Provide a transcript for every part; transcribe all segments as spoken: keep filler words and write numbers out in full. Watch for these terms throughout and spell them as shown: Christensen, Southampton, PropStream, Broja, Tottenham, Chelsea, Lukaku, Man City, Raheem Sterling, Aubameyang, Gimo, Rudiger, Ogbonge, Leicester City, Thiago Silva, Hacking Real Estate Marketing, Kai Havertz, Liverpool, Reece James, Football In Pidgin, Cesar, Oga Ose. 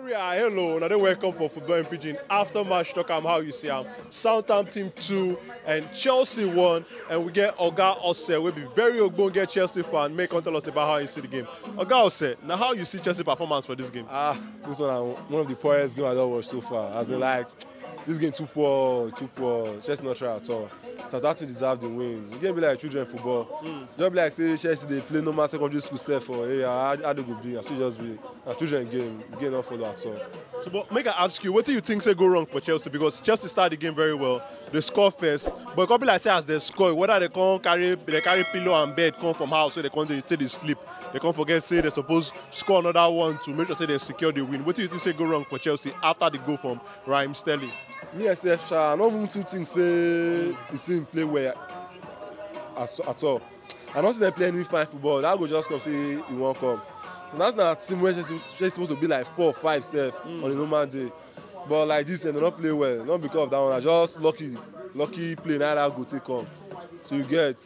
Area, hello, and I welcome for Football In Pidgin. After match talk, I'm how you see I'm Southampton two and Chelsea one, and we get Oga Ose. We'll be very Ogbonge Chelsea fan. Make contact us about how you see the game. Oga Ose, now how you see Chelsea performance for this game? Ah, this one I'm one of the poorest games I've ever watched so far. As in like, this game too poor, too poor. Chelsea not try at all. Southampton deserve the wins. You can't be like children football. Mm. Just be like say Chelsea they play normal secondary school set for area. I I do go be. I should just be a children game. The game not follow at all. So, but make I ask you, what do you think say go wrong for Chelsea? Because Chelsea start the game very well. They score first, but it can't be like say as they score, whether they can't carry they carry pillow and bed come from house so they can't they take the sleep. They can't forget say they supposed score another one to make sure say they secure the win. What do you think say go wrong for Chelsea after the goal from Raheem Sterling? Me as I don't even two things say the team play well at, at all. I don't see them play any fine football. That will just come say it won't come. So that's not a team where she's supposed to be like four or five self mm. on a normal day. But like this, they don't play well. Not because of that one. I just lucky, lucky play now that go take come. So you get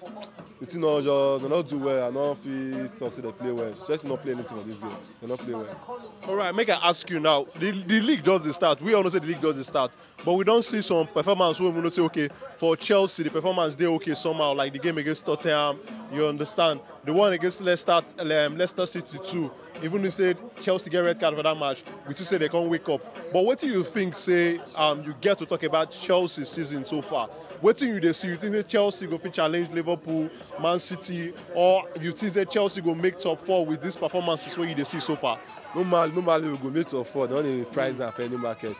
the team not just they not do well. I don't feel something they play well. Just not play anything on this game. They not play well. All right, make I ask you now. The, the league does the start. We all know say the league does the start, but we don't see some performance where we don't say okay for Chelsea. The performance they okay somehow. Like the game against Tottenham, you understand. The one against Leicester, um, Leicester City too. Even if say Chelsea get red card for that match, we still say they can't wake up. But what do you think? Say um, you get to talk about Chelsea season so far. What do you see? You think that Chelsea go to challenge Liverpool, Man City, or you think that Chelsea go make top four with these performances where you see so far? Normally, normally we go make top four. They only prize and fair any market.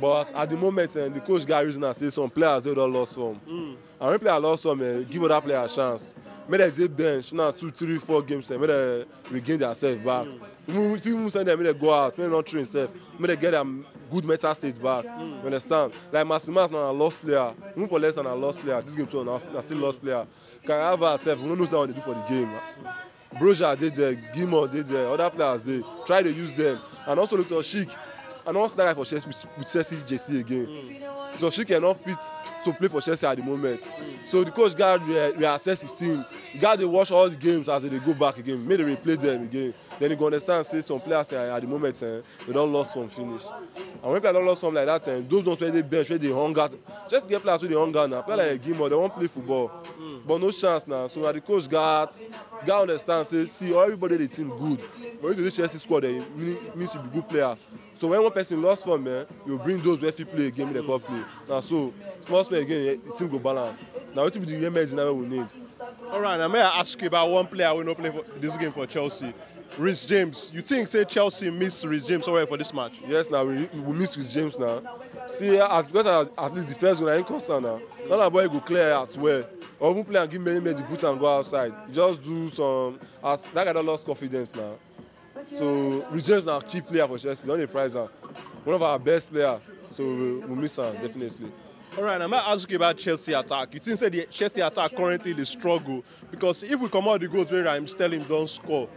But at the moment, uh, the coach got reason and say some players they don't lost some. Mm. And when player lost some, uh, give other player a chance. Maybe they bench now two, three, four games. Maybe they regain themselves back. Mm. If you send them, maybe they go out. Maybe they not train self. Maybe they get them good mental state back. Mm. You understand? Like Massimas now a lost player. Move for less than a lost player. This game too, now still lost player. Kai Havertz, we don't know what they do for the game. Broja did there, Gimo did there, other players they try to use them, and also look at Sheik. And also that guy for Chelsea with Chelsea J C again. Mm. So she cannot fit to play for Chelsea at the moment. Mm. So the coach got to re reassess his team. He got to watch all the games as they go back again. Maybe they replay them again. Then you can understand, say some players at the moment, eh, they don't lost some finish. And when players don't lost some like that, eh, those ones where they bench, where they hunger. Just get players where they hunger now. Players like Gimo, they won't play football. Mm. But no chance now. So the coach got to understand, say, see, everybody in the team good. But if you do Chelsea squad, eh, it means you be good players. So when one person lost from man, you bring those where he play a game in the cup play. Now so small play again, the team go balance. Now what if the remaining is now we need? All right, now may I ask you about one player who not play for this game for Chelsea, Reece James. You think say Chelsea miss Reece James already for this match? Yes, now we, we miss Reece James now. See, as because at least the first one I ain't concerned now. Now that boy go clear as well. Or even play and give many many the boot and go outside. Just do some. As that guy don't lost confidence now. So Reece James is a key player for Chelsea, not a prizer. One of our best players, so we miss her, definitely. All right, I'm going to ask you about Chelsea attack. You think say the Chelsea attack currently the struggle? Because if we come out the goals where I'm telling him don't score,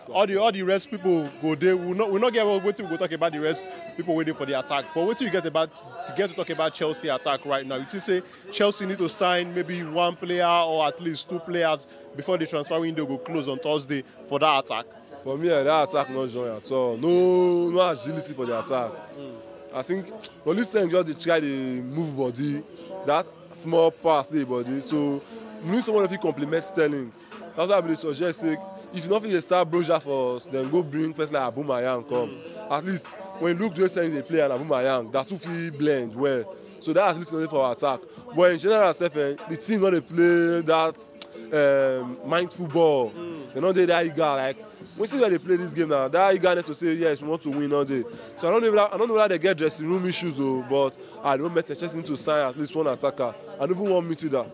score, all the all the rest people go there. We'll not, we'll not get what we go talk about the rest people waiting for the attack. But what do you get about to get to talk about Chelsea attack right now? You think say Chelsea need to sign maybe one player or at least two players before the transfer window go close on Thursday for that attack? For me, that attack not join at all. No, no agility for the attack. Mm. I think for this time just they try to move body, that small pass the body. So we need someone if you compliment Sterling. That's why I believe suggest if you don't think they start Broja for us, then go bring person like Aubameyang come. Mm. At least when you look to Sterling they play and Aubameyang, that two feel blend well. So that's at least only for our attack. But in general, the team not they play that Um, mindful ball. Mm. They don't do that eager. Like we see where they play this game now. That eager needs to say yes, we want to win all day. So I don't know. I don't know whether they get dressing room issues though. But I don't make Chelsea need to sign at least one attacker and even one midfielder,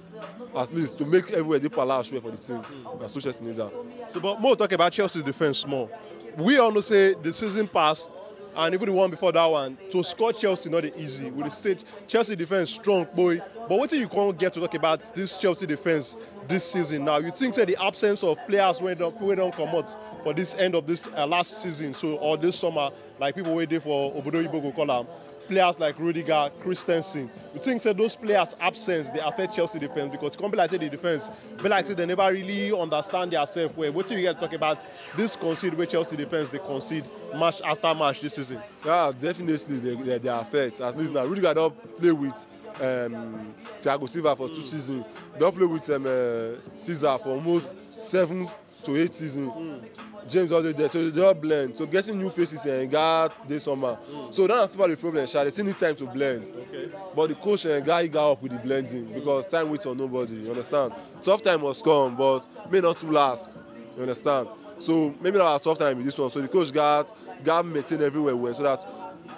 at least to make everywhere they palash way for the team. Mm. That's what Chelsea need that. So, but more talk about Chelsea's defense more. We all know say the season passed. And even the one before that one, to score Chelsea not easy. With the state Chelsea defense strong boy. But what do you can't get to talk about this Chelsea defense this season now? You think that the absence of players when don't when don't come out for this end of this uh, last season, so or this summer, like people waiting for Obodo Ibo go call them. players like Rudiger, Christensen. You think that those players' absence, they affect Chelsea defense, because compare like the defense, but like I said, they never really understand themselves well. What do you guys talk about this concede where Chelsea defense, they concede match after match this season? Yeah, definitely they, they, they affect. At least now, Rudiger don't play with um, Thiago Silva for mm. two seasons. They don't play with um, uh, Cesar for almost seven to eight seasons. Mm. James was there, so they don't blend. So getting new faces and guards this summer. Mm. So that's about the problem, Sha. They still need time to blend. Okay. But the coach and guy got up with the blending because time waits on nobody, you understand? Tough time must come, but may not to last, you understand? So maybe not a tough time with this one. So the coach guard, guard maintain everywhere well, so that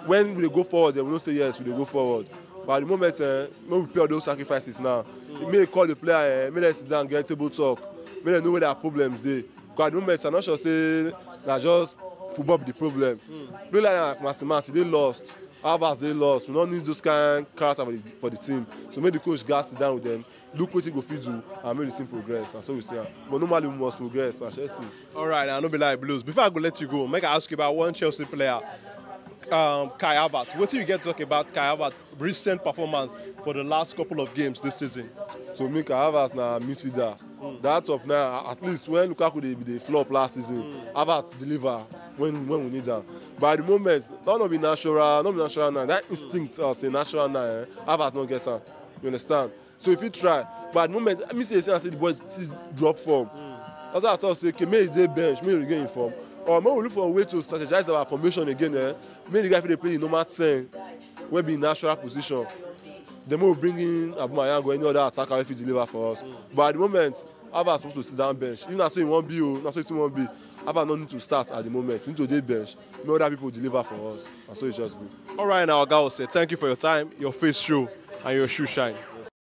when we go forward, they will not say yes, we go forward. But at the moment, uh, when we play all those sacrifices now, mm. it may call the player, uh, may they sit down, get table talk, may they know where their problems are. Because at the moment, I'm not sure say that just football be the problem. Mm. Play like Masimati, they lost. Havertz, they lost. We don't need those kind of character for the, for the team. So make the coach guys sit down with them, look what he go feed you, and make the team progress. And so we see. But normally we must progress. And Chelsea. All right, I don't be like Blues. Before I go let you go, make I ask you about one Chelsea player, um, Kai Havertz. What do you get to talk about Kai Havertz' recent performance for the last couple of games this season? So me, Kai Havertz now midfielder. Mm. That's up now, at least when Lukaku they, they flop last season, mm. Havertz deliver when, when we need them. But at the moment, that not be natural, not be natural now. That instinct uh, say natural now, eh? Havertz not get her. You understand? So if you try, but at the moment, I say, I say the boy drop form. Mm. That's what I thought, say, okay, maybe they bench, maybe regain form. Or maybe we look for a way to strategize our formation again, eh? Maybe the guy they play in number ten, will be in natural position. Then we'll bring in Aubameyang or any other attacker if he deliver for us. Mm. But at the moment, Havertz supposed to sit down bench. Even as so he won't be, not so he won't be. Havertz not need to start at the moment. He need to day bench. No other people deliver for us. And so it's just good. All right, now, guys, thank you for your time, your face show, and your shoe shine.